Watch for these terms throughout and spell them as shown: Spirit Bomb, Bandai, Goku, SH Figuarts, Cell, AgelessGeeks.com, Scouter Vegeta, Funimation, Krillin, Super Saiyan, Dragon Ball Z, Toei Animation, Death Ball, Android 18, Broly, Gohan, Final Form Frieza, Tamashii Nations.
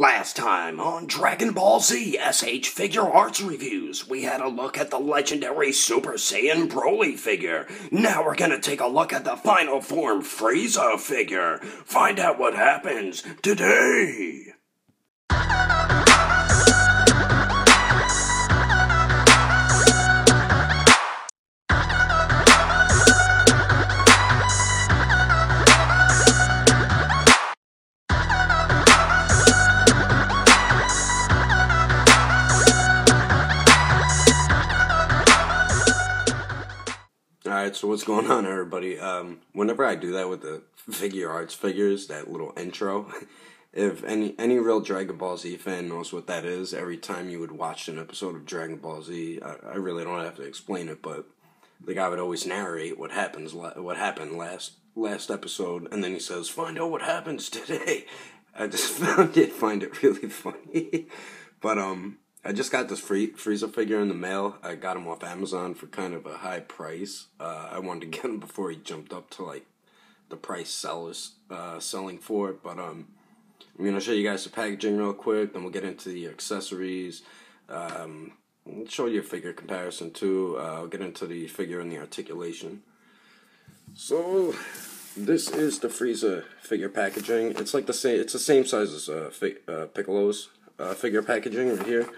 Last time on Dragon Ball Z SH Figuarts Reviews, we had a look at the legendary Super Saiyan Broly figure. Now we're gonna take a look at the Final Form Frieza figure. Find out what happens today! Alright, so what's going on, everybody? Whenever I do that with the Figuarts figures, that little intro, if any real Dragon Ball Z fan knows what that is, every time you would watch an episode of Dragon Ball Z, I really don't have to explain it, but the guy would always narrate what happened last episode, and then he says, "Find out what happens today." I just find it really funny, but I just got this Frieza figure in the mail. I got him off Amazon for kind of a high price. I wanted to get him before he jumped up to, like, the price sellers selling for it. But I'm going to show you guys the packaging real quick. Then we'll get into the accessories. I'll show you a figure comparison, too. I'll get into the figure and the articulation. So this is the Frieza figure packaging. It's like the same. It's the same size as Piccolo's. Figure packaging right here.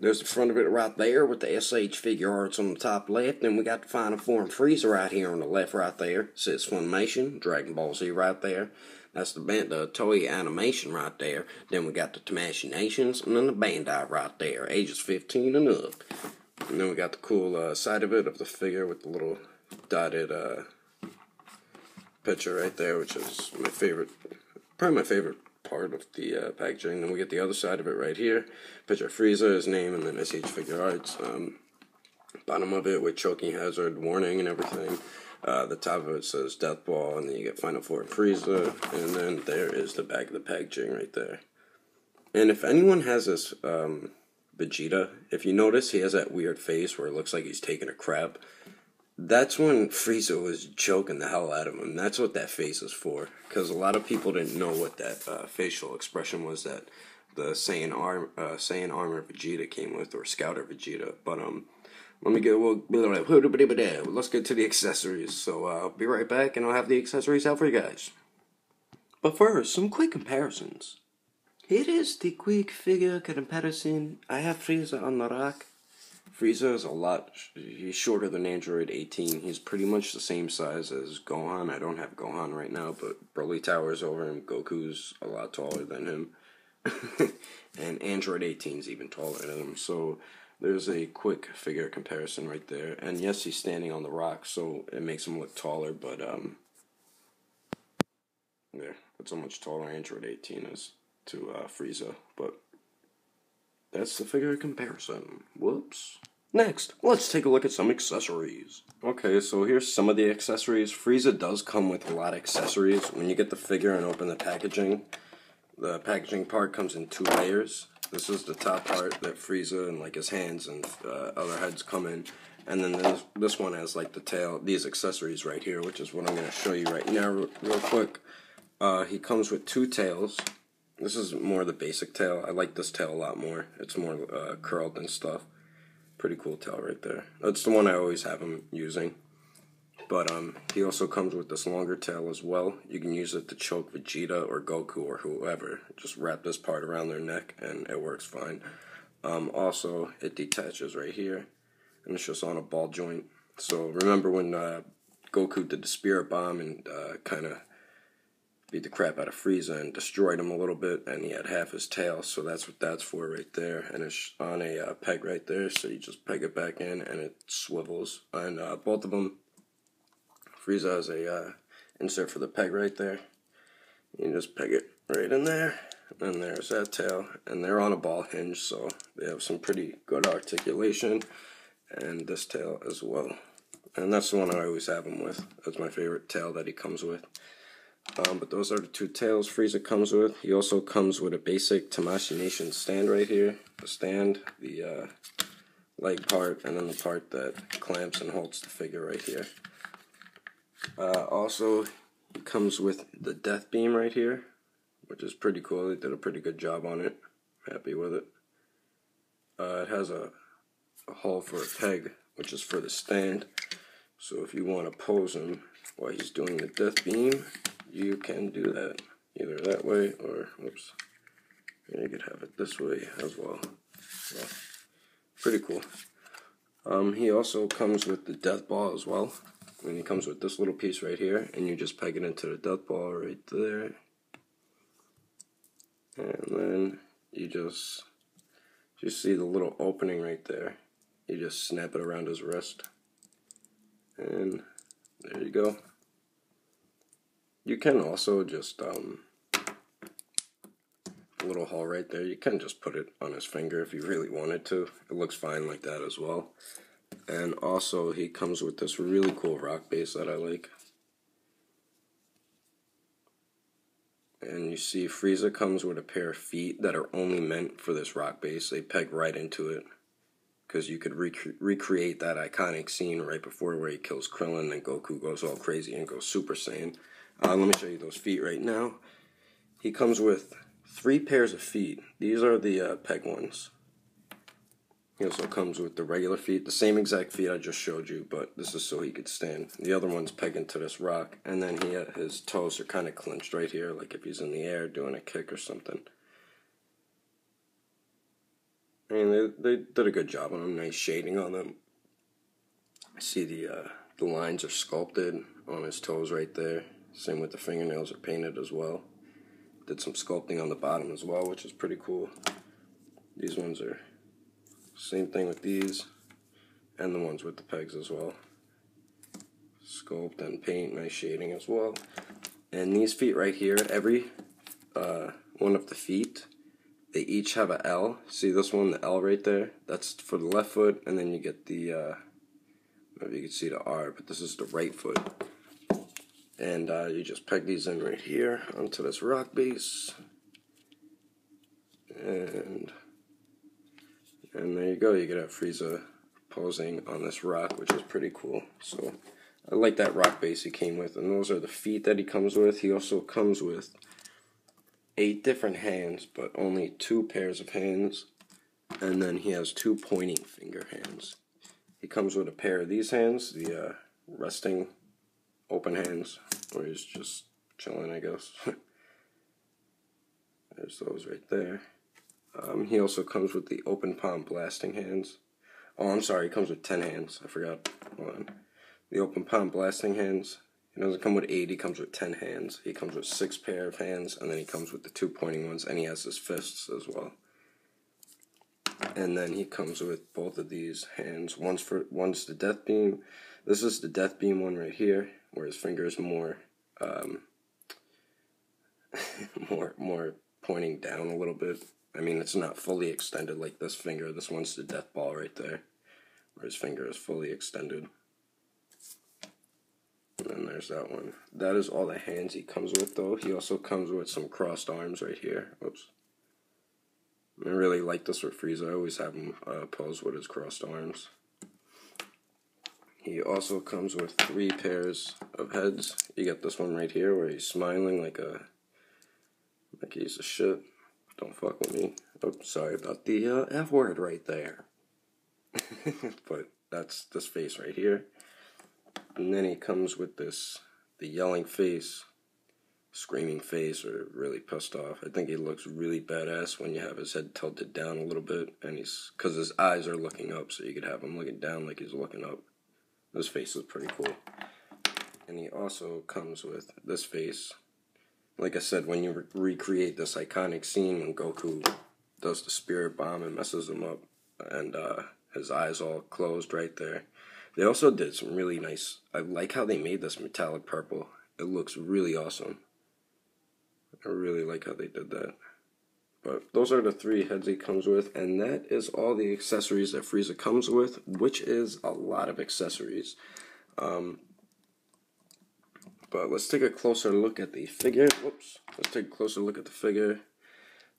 There's the front of it right there with the SH Figuarts on the top left, and we got the Final Form Frieza right here on the left right there. It says Funimation, Dragon Ball Z right there. That's the Toei Animation right there. Then we got the Tamashii Nations, and then the Bandai right there, ages 15 and up. And then we got the cool side of it, of the figure with the little dotted picture right there, which is my favorite, probably my favorite part of the packaging. Then we get the other side of it right here. Picture Frieza, his name, and then SH Figuarts. Bottom of it with choking hazard warning and everything. The top of it says Death Ball, and then you get Final Form Frieza. And then there is the back of the packaging right there. And if anyone has this Vegeta, if you notice, he has that weird face where it looks like he's taking a crap. That's when Frieza was joking the hell out of him. That's what that face is for. Because a lot of people didn't know what that facial expression was that the Saiyan Armor Vegeta came with, or Scouter Vegeta. But let's get to the accessories. So I'll be right back, and I'll have the accessories out for you guys. But first, some quick comparisons. Here is the quick figure comparison. I have Frieza on the rack. Frieza is he's shorter than Android 18, he's pretty much the same size as Gohan. I don't have Gohan right now, but Broly towers over him, Goku's a lot taller than him, and Android 18's even taller than him, so there's a quick figure comparison right there. And yes, he's standing on the rock, so it makes him look taller, but, yeah, that's how much taller Android 18 is to Frieza, but that's the figure comparison. Whoops. Next, let's take a look at some accessories. Okay, so here's some of the accessories. Frieza does come with a lot of accessories. When you get the figure and open the packaging part comes in two layers. This is the top part that Frieza and, like, his hands and other heads come in. And then this one has, like, the tail, these accessories right here, which is what I'm going to show you right now real quick. He comes with two tails. This is more the basic tail. I like this tail a lot more. It's more curled and stuff. Pretty cool tail right there. That's the one I always have him using. But he also comes with this longer tail as well. You can use it to choke Vegeta or Goku or whoever. Just wrap this part around their neck and it works fine. Also, it detaches right here. And it's just on a ball joint. So remember when Goku did the Spirit Bomb and kind of beat the crap out of Frieza and destroyed him a little bit, and he had half his tail, so that's what that's for right there. And it's on a peg right there, so you just peg it back in and it swivels. And both of them, Frieza has a insert for the peg right there. You just peg it right in there, and there's that tail, and they're on a ball hinge, so they have some pretty good articulation. And this tail as well, and that's the one I always have him with. That's my favorite tail that he comes with. But those are the two tails Frieza comes with. He also comes with a basic Tamashii Nation stand right here. The stand, the leg part, and then the part that clamps and holds the figure right here. Also, he comes with the death beam right here. which is pretty cool. They did a pretty good job on it. Happy with it. It has a hole for a peg, which is for the stand. So if you want to pose him while he's doing the death beam, you can do that. Either that way or, oops, you could have it this way as well. So, pretty cool. He also comes with the death ball as well. And he comes with this little piece right here, and you just peg it into the death ball right there. And then you just see the little opening right there. You just snap it around his wrist. And there you go. You can also just, a little hole right there, you can just put it on his finger if you really wanted to. It looks fine like that as well. And also, he comes with this really cool rock base that I like. And you see Frieza comes with a pair of feet that are only meant for this rock base. They peg right into it. Because you could recreate that iconic scene right before where he kills Krillin and Goku goes all crazy and goes Super Saiyan. Let me show you those feet right now. He comes with 3 pairs of feet. These are the peg ones. He also comes with the regular feet, the same exact feet I just showed you, but this is so he could stand. The other one's pegged into this rock, and then his toes are kind of clenched right here, like if he's in the air doing a kick or something. I mean, they did a good job on them, nice shading on them. I see the lines are sculpted on his toes right there. Same with the fingernails are painted as well. Did some sculpting on the bottom as well, which is pretty cool. These ones are... same thing with these, and the ones with the pegs as well. Sculpt and paint, nice shading as well. And these feet right here, every one of the feet, they each have a L. See this one, the L right there? That's for the left foot, and then you get the, maybe you can see the R, but this is the right foot. And you just peg these in right here onto this rock base. And there you go, you get a Frieza posing on this rock, which is pretty cool. So, I like that rock base he came with, and those are the feet that he comes with. He also comes with 8 different hands, but only 2 pairs of hands, and then he has 2 pointing finger hands. He comes with a pair of these hands, the resting open hands, where he's just chilling, I guess. There's those right there. He also comes with the open palm blasting hands. Oh, I'm sorry, he comes with 10 hands. I forgot. Hold on. The open palm blasting hands. He doesn't come with 8, he comes with 10 hands. He comes with 6 pair of hands, and then he comes with the 2 pointing ones, and he has his fists as well. And then he comes with both of these hands. One's the death beam. This is the death beam one right here, where his finger is more, more pointing down a little bit. I mean, it's not fully extended like this finger. This one's the death ball right there, where his finger is fully extended. And then there's that one. That is all the hands he comes with, though. He also comes with some crossed arms right here. Oops. I really like this with Frieza. I always have him pose with his crossed arms. He also comes with 3 pairs of heads. You get this one right here, where he's smiling like he's a shit. Don't fuck with me. Oh, sorry about the F word right there. But that's this face right here. And then he comes with the yelling face, screaming face, or really pissed off. I think he looks really badass when you have his head tilted down a little bit, and because his eyes are looking up, so you could have him looking down like he's looking up. This face is pretty cool. And he also comes with this face. Like I said, when you recreate this iconic scene when Goku does the Spirit Bomb and messes him up, and his eyes all closed right there. They also did some really nice... I like how they made this metallic purple. It looks really awesome. I really like how they did that. But those are the 3 heads he comes with, and that is all the accessories that Frieza comes with, which is a lot of accessories. But let's take a closer look at the figure. Whoops. Let's take a closer look at the figure.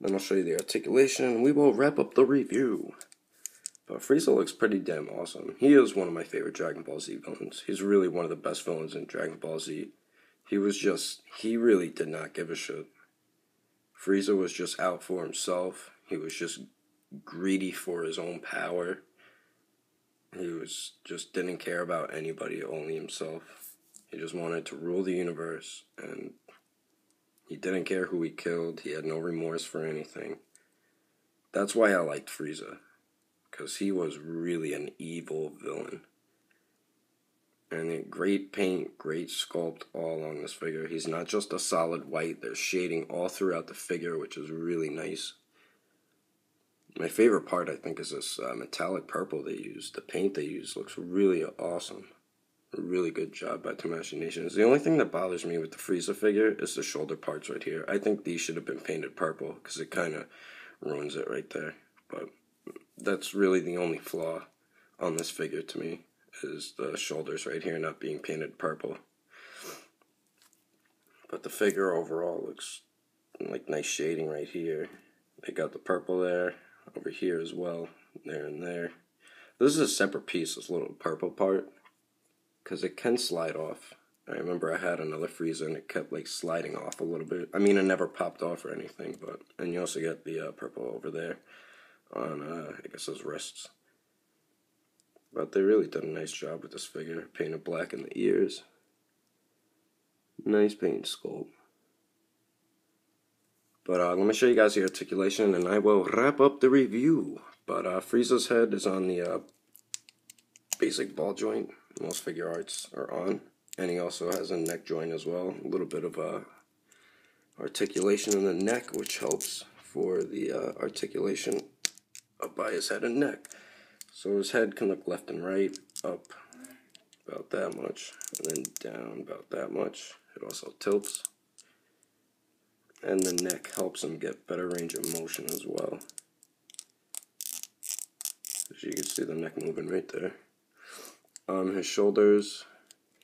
Then I'll show you the articulation, and we will wrap up the review. But Frieza looks pretty damn awesome. He is one of my favorite Dragon Ball Z villains. He's really one of the best villains in Dragon Ball Z. He really did not give a shit. Frieza was just out for himself. He was just greedy for his own power. He was just didn't care about anybody, only himself. He just wanted to rule the universe, and he didn't care who he killed. He had no remorse for anything. That's why I liked Frieza, because he was really an evil villain. And great paint, great sculpt all on this figure. He's not just a solid white. There's shading all throughout the figure, which is really nice. My favorite part, I think, is this metallic purple they use. The paint they use looks really awesome. A really good job by Tamashii Nations. The only thing that bothers me with the Frieza figure is the shoulder parts right here. I think these should have been painted purple because it kind of ruins it right there. But that's really the only flaw on this figure to me, is the shoulders right here not being painted purple. But the figure overall looks like nice shading right here. They got the purple there, over here as well, there and there. This is a separate piece, this little purple part, because it can slide off. I remember I had another Frieza and it kept like sliding off a little bit. I mean, it never popped off or anything, but, and you also got the purple over there on, I guess, those wrists. But they really did a nice job with this figure. Painted black in the ears. Nice paint sculpt. But let me show you guys the articulation and I will wrap up the review. But Frieza's head is on the basic ball joint. Most figure arts are on. And he also has a neck joint as well. A little bit of articulation in the neck, which helps for the articulation up by his head and neck. So his head can look left and right, up about that much, and then down about that much. It also tilts. And the neck helps him get better range of motion as well. As you can see the neck moving right there. His shoulders,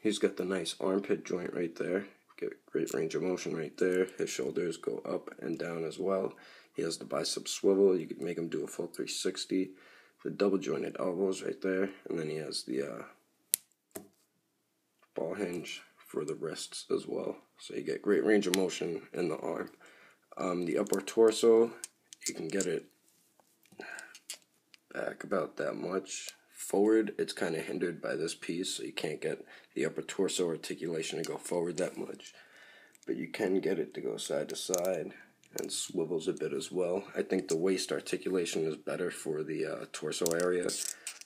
he's got the nice armpit joint right there. Get great range of motion right there. His shoulders go up and down as well. He has the bicep swivel. You can make him do a full 360. The double jointed elbows right there, and then he has the ball hinge for the wrists as well, so you get great range of motion in the arm. The upper torso, you can get it back about that much. Forward, it's kind of hindered by this piece, so you can't get the upper torso articulation to go forward that much, but you can get it to go side to side. And swivels a bit as well. I think the waist articulation is better for the torso area.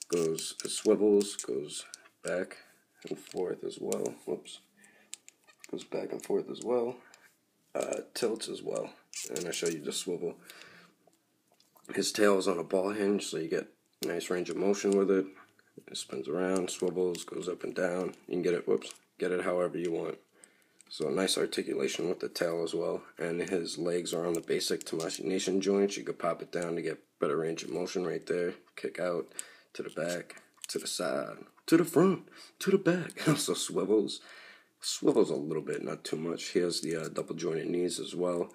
Goes, it swivels, goes back and forth as well. Whoops. Goes back and forth as well. Tilts as well. And I'll show you the swivel. His tail is on a ball hinge, so you get nice range of motion with it. It spins around, swivels, goes up and down. You can get it, whoops, get it however you want. So nice articulation with the tail as well. And his legs are on the basic Tamashii Nation joints. You could pop it down to get better range of motion right there. Kick out, to the back, to the side, to the front, to the back. Also swivels. Swivels a little bit, not too much. He has the double jointed knees as well.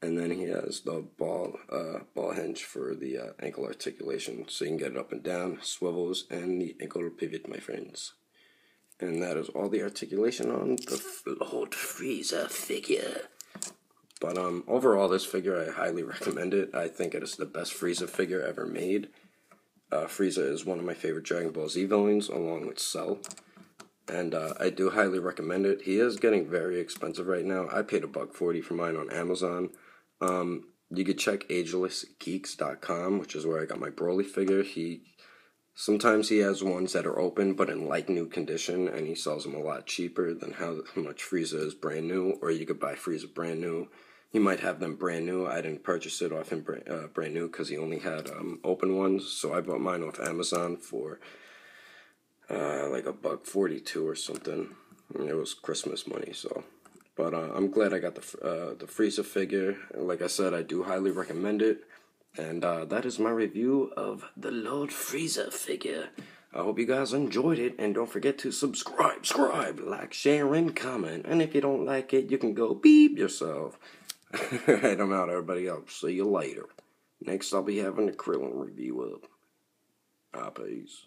And then he has the ball hinge for the ankle articulation. So you can get it up and down, swivels, and the ankle pivot, my friends. And that is all the articulation on the Lord Frieza figure. But overall, this figure, I highly recommend it. I think it is the best Frieza figure ever made. Frieza is one of my favorite Dragon Ball Z villains, along with Cell. And I do highly recommend it. He is getting very expensive right now. I paid $1.40 for mine on Amazon. You could check AgelessGeeks.com, which is where I got my Broly figure. Sometimes he has ones that are open, but in like new condition, and he sells them a lot cheaper than how much Frieza is brand new, or you could buy Frieza brand new. He might have them brand new. I didn't purchase it off him brand new because he only had open ones, so I bought mine off Amazon for like $1.42 or something. And it was Christmas money, so. But I'm glad I got the Frieza figure. Like I said, I do highly recommend it. And that is my review of the Lord Frieza figure. I hope you guys enjoyed it. And don't forget to subscribe, like, share, and comment. And if you don't like it, you can go beep yourself. Alright, I'm out, everybody else. See you later. Next, I'll be having the Krillin review up. Peace.